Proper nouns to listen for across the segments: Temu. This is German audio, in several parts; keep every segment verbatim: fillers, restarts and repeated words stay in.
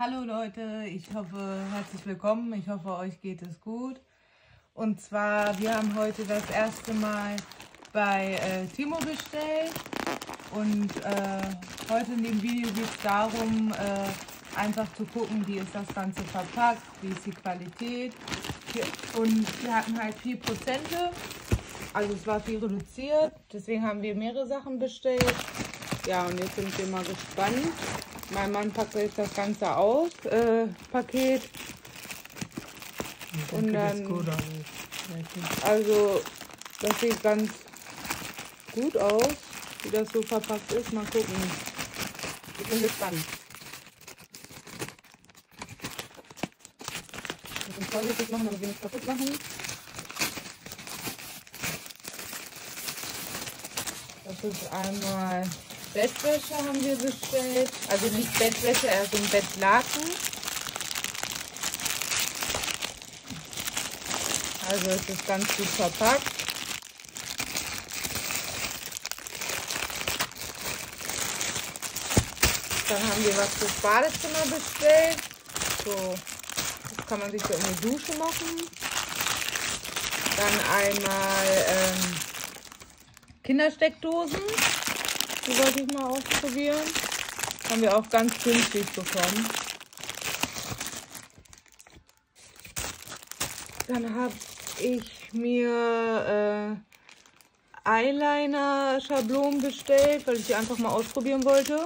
Hallo Leute, ich hoffe, herzlich willkommen, ich hoffe, euch geht es gut. Und zwar, wir haben heute das erste Mal bei äh, Temu bestellt und äh, heute in dem Video geht es darum, äh, einfach zu gucken, wie ist das Ganze verpackt, wie ist die Qualität. Und wir hatten halt vier Prozente, also es war viel reduziert, deswegen haben wir mehrere Sachen bestellt. Ja, und jetzt sind wir mal gespannt. Mein Mann packt sich das Ganze aus, äh, Paket. Ich und dann, das gut aus. Also, das sieht ganz gut aus, wie das so verpackt ist. Mal gucken. Ich bin gespannt. Ich bin vorsichtig machen, damit wir nicht kaputt machen. Das ist einmal... Bettwäsche haben wir bestellt, also nicht Bettwäsche, also ein Bettlaken. Also es ist ganz gut verpackt. Dann haben wir was fürs Badezimmer bestellt. So, das kann man sich so in die Dusche machen. Dann einmal ähm, Kindersteckdosen. Die wollte ich mal ausprobieren. Haben wir auch ganz günstig bekommen. Dann habe ich mir äh, Eyeliner-Schablonen bestellt, weil ich die einfach mal ausprobieren wollte.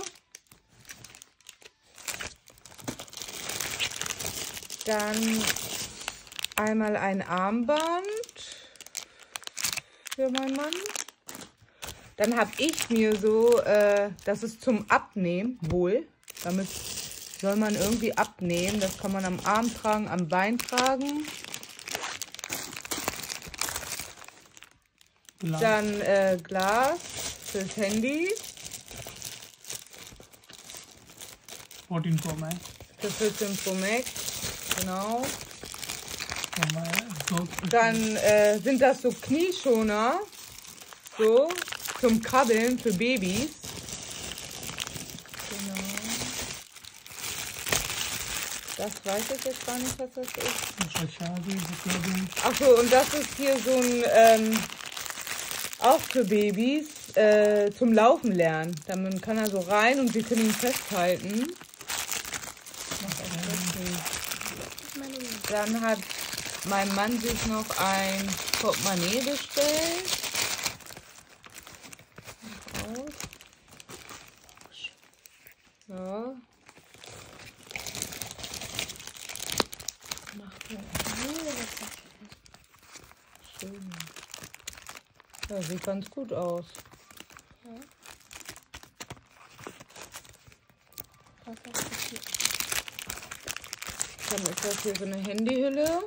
Dann einmal ein Armband für meinen Mann. Dann habe ich mir so, äh, das ist zum Abnehmen, wohl, damit soll man irgendwie abnehmen. Das kann man am Arm tragen, am Bein tragen. Glas. Dann äh, Glas fürs Handy. vierzehn Pro Max. Für vierzehn Pro Max, genau. Dann äh, sind das so Knieschoner, so. Zum Krabbeln für Babys. Genau. Das weiß ich jetzt gar nicht, was das ist. Achso, und das ist hier so ein, ähm, auch für Babys, äh, zum Laufen lernen. Dann kann er so rein und wir können ihn festhalten. Dann hat mein Mann sich noch ein Portemonnaie bestellt. Ja. Schön. Ja, sieht ganz gut aus. Dann ist das hier so eine Handyhülle.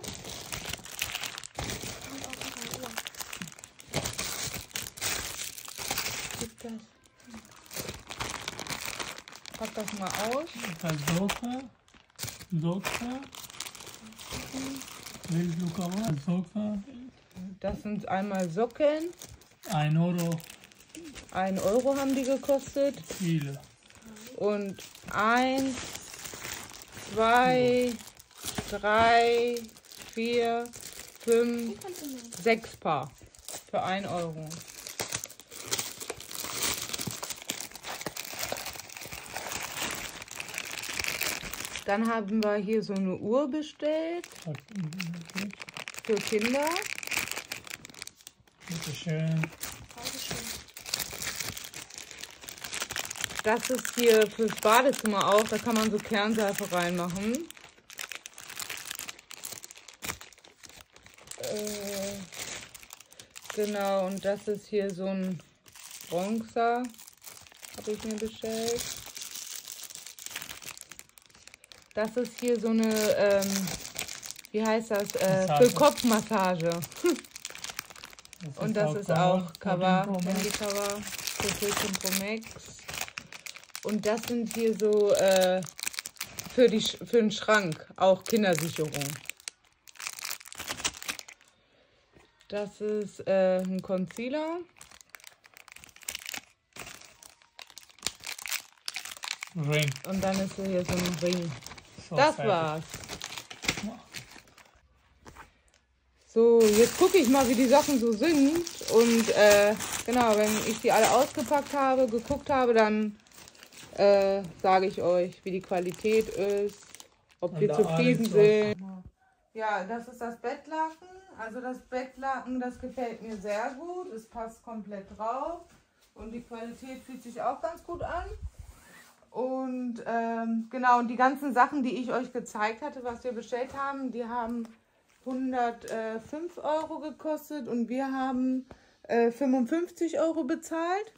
Pack das mal aus. Das ist Sofa. Sofa. Sofa. Das sind einmal Socken. Ein Euro. Ein Euro haben die gekostet. Viele. Und eins, zwei, drei, vier, fünf, sechs Paar. Für ein Euro. Dann haben wir hier so eine Uhr bestellt für Kinder. Bitte schön. Das ist hier fürs Badezimmer auch, da kann man so Kernseife reinmachen. Äh, genau, und das ist hier so ein Bronzer, habe ich mir bestellt. Das ist hier so eine, ähm, wie heißt das, äh, für Kopfmassage. Das und das ist auch Cover, Handycover für vierzehn Pro Max. Und das sind hier so äh, für, die, für den Schrank, auch Kindersicherung. Das ist äh, ein Concealer. Ring. Und dann ist hier so ein Ring. So, das fertig. war's. So, jetzt gucke ich mal, wie die Sachen so sind. Und äh, genau, wenn ich die alle ausgepackt habe, geguckt habe, dann äh, sage ich euch, wie die Qualität ist, ob wir zufrieden sind. Ja, das ist das Bettlaken. Also das Bettlaken, das gefällt mir sehr gut. Es passt komplett drauf. Und die Qualität fühlt sich auch ganz gut an. Und ähm, genau, und die ganzen Sachen, die ich euch gezeigt hatte, was wir bestellt haben, die haben hundertfünf Euro gekostet und wir haben äh, fünfundfünfzig Euro bezahlt.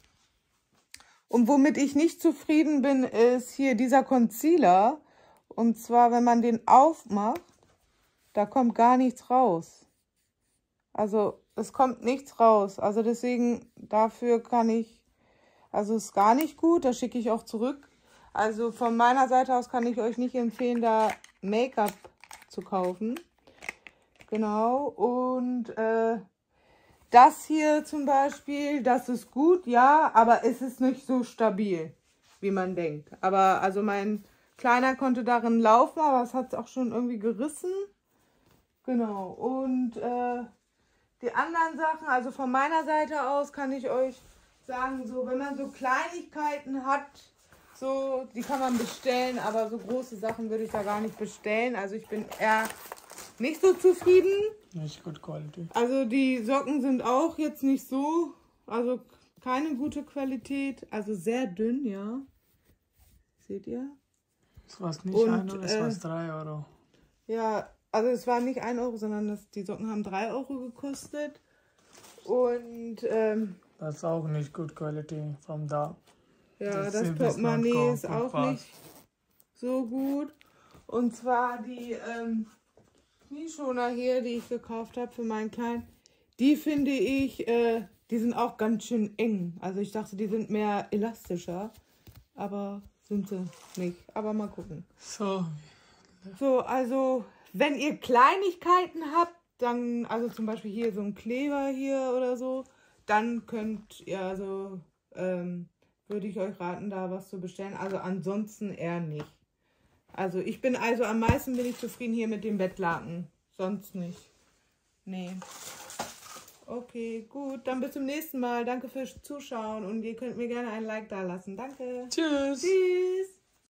Und womit ich nicht zufrieden bin, ist hier dieser Concealer. Und zwar, wenn man den aufmacht, da kommt gar nichts raus. Also es kommt nichts raus. Also deswegen, dafür kann ich, also ist gar nicht gut, das schicke ich auch zurück. Also von meiner Seite aus kann ich euch nicht empfehlen, da Make-up zu kaufen. Genau, und äh, das hier zum Beispiel, das ist gut, ja, aber es ist nicht so stabil, wie man denkt. Aber also mein Kleiner konnte darin laufen, aber es hat es auch schon irgendwie gerissen. Genau, und äh, die anderen Sachen, also von meiner Seite aus kann ich euch sagen, so wenn man so Kleinigkeiten hat, so die kann man bestellen, aber so große Sachen würde ich da gar nicht bestellen. Also ich bin eher nicht so zufrieden. Nicht gut Qualität. Also die Socken sind auch jetzt nicht so, also keine gute Qualität, also sehr dünn, ja. Seht ihr? Das war es nicht ein Euro, das äh, war es drei Euro. Ja, also es war nicht ein Euro, sondern das, die Socken haben drei Euro gekostet. Und ähm, das ist auch nicht gut Qualität vom da. Ja, das, das Portemonnaie ist auch fast nicht so gut. Und zwar die ähm, Knieschoner hier, die ich gekauft habe für meinen Kleinen, die finde ich, äh, die sind auch ganz schön eng. Also ich dachte, die sind mehr elastischer, aber sind sie nicht. Aber mal gucken. So, so also wenn ihr Kleinigkeiten habt, dann, also zum Beispiel hier so ein Kleber hier oder so, dann könnt ihr, also ähm, würde ich euch raten, da was zu bestellen. Also ansonsten eher nicht. Also ich bin, also am meisten bin ich zufrieden hier mit dem Bettlaken. Sonst nicht. Nee. Okay, gut. Dann bis zum nächsten Mal. Danke fürs Zuschauen und ihr könnt mir gerne ein Like da lassen. Danke. Tschüss. Tschüss.